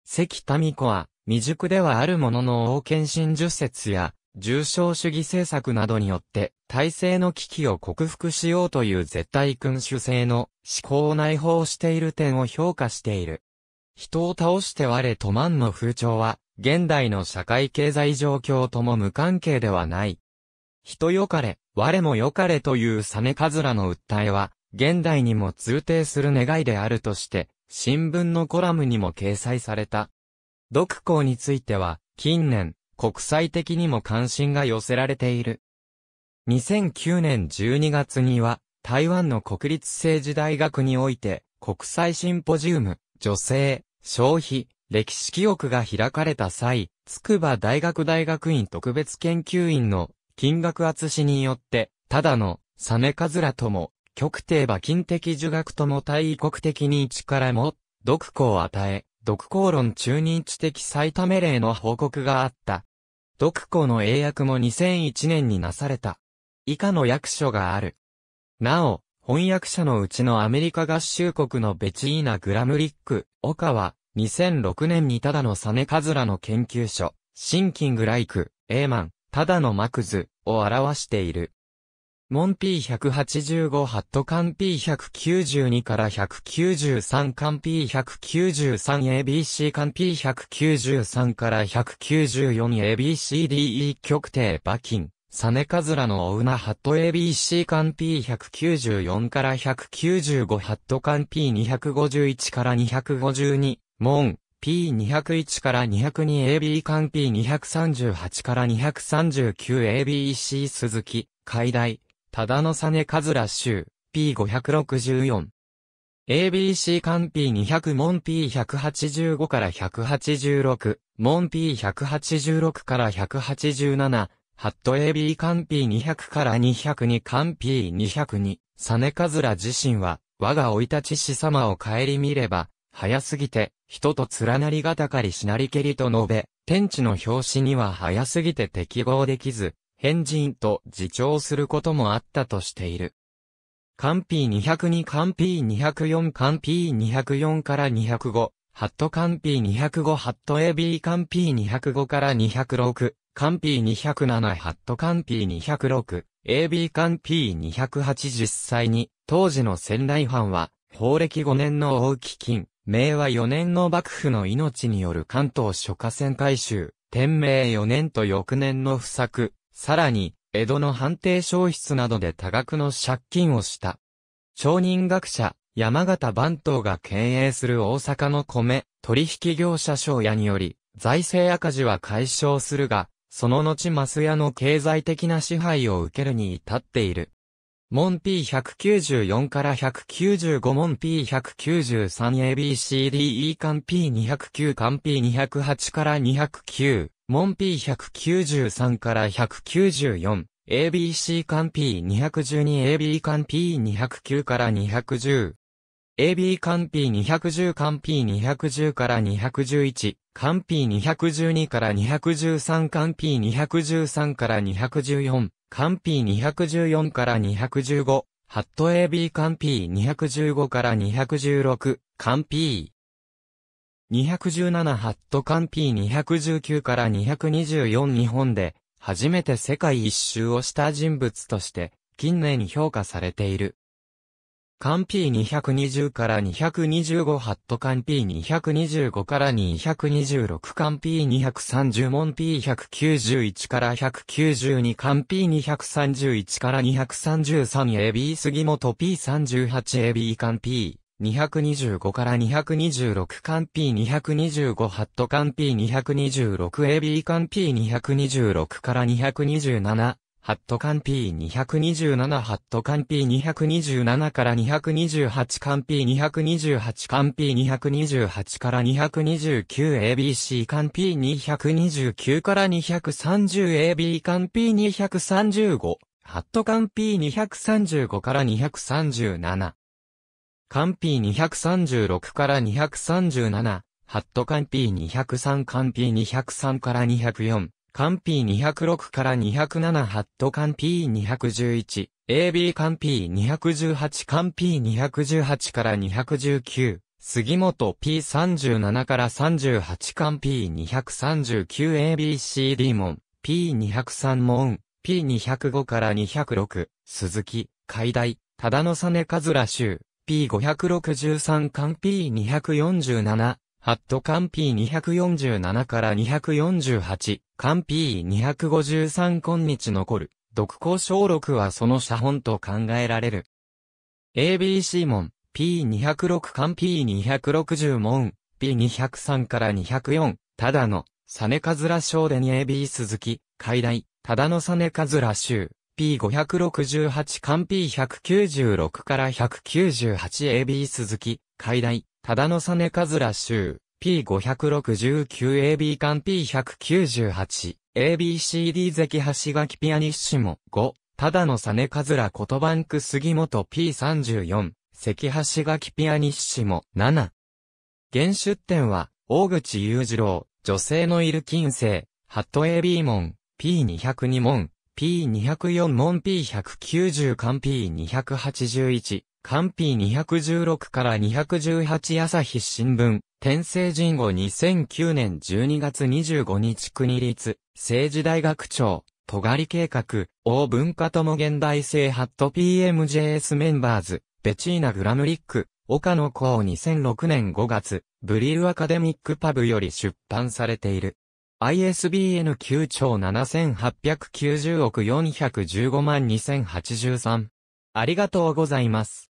関民子は、未熟ではあるものの王権真珠説や、重商主義政策などによって、体制の危機を克服しようという絶対君主制の思考を内包している点を評価している。人を倒して我と万の風潮は、現代の社会経済状況とも無関係ではない。人よかれ、我もよかれという実一の訴えは、現代にも通底する願いであるとして、新聞のコラムにも掲載された。毒考については、近年、国際的にも関心が寄せられている。にせんきゅうねんじゅうにがつには、台湾の国立政治大学において、国際シンポジウム、女性、消費、歴史記憶が開かれた際、筑波大学大学院特別研究員の金岳淳氏によって、ただの、実一とも、極低馬琴的儒学とも対異国的ニーチからも、毒考を与え、毒考論中ニーチ的最多命令の報告があった。毒考の英訳もにせんいちねんになされた。以下の訳書がある。なお、翻訳者のうちのアメリカ合衆国のベチーナ・グラムリック・オカは、にせんろくねんにただの実一の研究所、シンキング・ライク・エーマン、ただのマクズを表している。門 ピーひゃくはちじゅうご ハット巻 ピーひゃくきゅうじゅうに からひゃくきゅうじゅうさん巻 ピーひゃくきゅうじゅうさんエービーシー 巻 ピーひゃくきゅうじゅうさん から ひゃくきゅうじゅうよんエービーシーディーイー 極低馬琴実一のオウナハット エービーシー 巻 ピーひゃくきゅうじゅうよん からひゃくきゅうじゅうごハット巻 ピーにひゃくごじゅういち からにひゃくごじゅうに門 ピーにひゃくいち から にひゃくにエービー 巻 ピーにひゃくさんじゅうはち から にひゃくさんじゅうきゅうエービーシー 鈴木解題ただの実一集、ピーごひゃくろくじゅうよん。エービーシー 巻 ピーにひゃく 門 ピーひゃくはちじゅうご からひゃくはちじゅうろく、門 ピーひゃくはちじゅうろく からひゃくはちじゅうなな、ハット エービー 巻 ピーにひゃく からにひゃくに巻 ピーにひゃくに、実一自身は、我が生い立ちし様を顧みれば、早すぎて、人と連なりがたかりしなりけりと述べ、天地の表紙には早すぎて適合できず、変人と自重することもあったとしている。巻 ピーにひゃくに 巻 ピーにひゃくよん 巻 ピーにひゃくよん からにひゃくご、ハット巻 ピーにひゃくご ハット エービー 巻 ピーにひゃくご からにひゃくろく、巻 ピーにひゃくなな ハット巻 ピーにひゃくろく、エービー 巻 ピーにひゃくはち 実際に、当時の仙台藩は、宝暦ごねんの大飢饉、明和よねんの幕府の命による関東諸河川改修、天明よねんと翌年の不作、さらに、江戸の藩邸消失などで多額の借金をした。町人学者、山形番頭が経営する大阪の米、取引業者庄屋により、財政赤字は解消するが、その後マス屋の経済的な支配を受けるに至っている。門 ピーひゃくきゅうじゅうよん からひゃくきゅうじゅうご、門 ピーひゃくきゅうじゅうさん エービーシーディーイー 巻 ピーにひゃくきゅう 巻 ピーにひゃくはちからにひゃくきゅう、門 ピーひゃくきゅうじゅうさん からひゃくきゅうじゅうよん、エービーシー 巻 ピーにひゃくじゅうに、エービー 巻 ピーにひゃくきゅう からにひゃくじゅう、エービー 巻 ピーにひゃくじゅう 巻 ピーにひゃくじゅう からにひゃくじゅういち、巻 ピーにひゃくじゅうに からにひゃくじゅうさん、巻 ピーにひゃくじゅうさん からにひゃくじゅうよん、巻 ピーにひゃくじゅうよん からにひゃくじゅうご、ハット エービー 巻 ピーにひゃくじゅうご からにひゃくじゅうろく、巻 ピーにひゃくじゅうなな、ハット巻 ピーにひゃくじゅうきゅう からにひゃくにじゅうよん。日本で初めて世界一周をした人物として近年評価されている。巻 ピーにひゃくにじゅう からにひゃくにじゅうご、ハット巻 ピーにひゃくにじゅうご からにひゃくにじゅうろく、巻 ピーにひゃくさんじゅう、門 ピーひゃくきゅうじゅういち からひゃくきゅうじゅうに、巻 ピーにひゃくさんじゅういち からにひゃくさんじゅうさん、エービー 杉本 ピーさんじゅうはち、エービー 巻 ピーにひゃくにじゅうご からにひゃくにじゅうろく、巻 ピーにひゃくにじゅうご、ハット巻 ピーにひゃくにじゅうろく、エービー 巻 ピーにひゃくにじゅうろく からにひゃくにじゅうなな、ハット巻 ピーにひゃくにじゅうなな、ハット巻 ピーにひゃくにじゅうなな からにひゃくにじゅうはち、巻 ピーにひゃくにじゅうはち、巻 ピーにひゃくにじゅうはち からにひゃくにじゅうきゅう、エービーシー 巻 ピーにひゃくにじゅうきゅう からにひゃくさんじゅう、エービー 巻 ピーにひゃくさんじゅうご、ハット巻 ピーにひゃくさんじゅうご からにひゃくさんじゅうなな、巻 ピーにひゃくさんじゅうろく からにひゃくさんじゅうなな、ハット巻 ピーにひゃくさん、巻 ピーにひゃくさん からにひゃくよん、巻 ピーにひゃくろく からにひゃくなな、ハット巻 ピーにひゃくじゅういち、エービー 巻 ピーにひゃくじゅうはち、巻 ピーにひゃくじゅうはち からにひゃくじゅうきゅう、杉本 ピーさんじゅうなな からさんじゅうはち、巻 ピーにひゃくさんじゅうきゅう、エービーシーディー 門 ピーにひゃくさん、門 ピーにひゃくご からにひゃくろく、鈴木、海大、忠野実一衆 ピーごひゃくろくじゅうさん、巻 ピーにひゃくよんじゅうなな、ハット巻 ピーにひゃくよんじゅうなな からにひゃくよんじゅうはち、巻 ピーにひゃくごじゅうさん。今日残る、独行小録はその写本と考えられる。エービーシー 門、ピーにひゃくろく 巻 ピーにひゃくろくじゅう 門、ピーにひゃくさん からにひゃくよん、忠野実一衆でに エービー 鈴木、海大、忠野実一衆 ピーごひゃくろくじゅうはち 巻 ピーひゃくきゅうじゅうろく からひゃくきゅうじゅうはち、エービー 鈴木、海大、忠野実一衆 ピーごひゃくろくじゅうきゅう、エービー 巻 ピーひゃくきゅうじゅうはち、エービーシーディー 関橋垣ピアニッシモご、忠野実一ことバンク杉本 ピーさんじゅうよん、関橋垣ピアニッシモなな。現出典は、大口雄次郎、女性のいる近世、ハット エービー 門、ピーにひゃくに 門、ピーにひゃくよん 門 ピーひゃくきゅうじゅう 巻 ピーにひゃくはちじゅういち、巻 ピーにひゃくじゅうろく からにひゃくじゅうはち。朝日新聞、天聖人語にせんきゅうねんじゅうにがつにじゅうごにち、国立政治大学長、戸狩計画、大文化とも現代性ハット ピーエムジェーエス メンバーズ、ベチーナ・グラムリック、岡野光にせんろくねんごがつ、ブリルアカデミックパブより出版されている。アイエスビーエヌ きゅうちょうななせんはっぴゃくきゅうじゅうおくよんひゃくじゅうごまんにせんはちじゅうさん。ありがとうございます。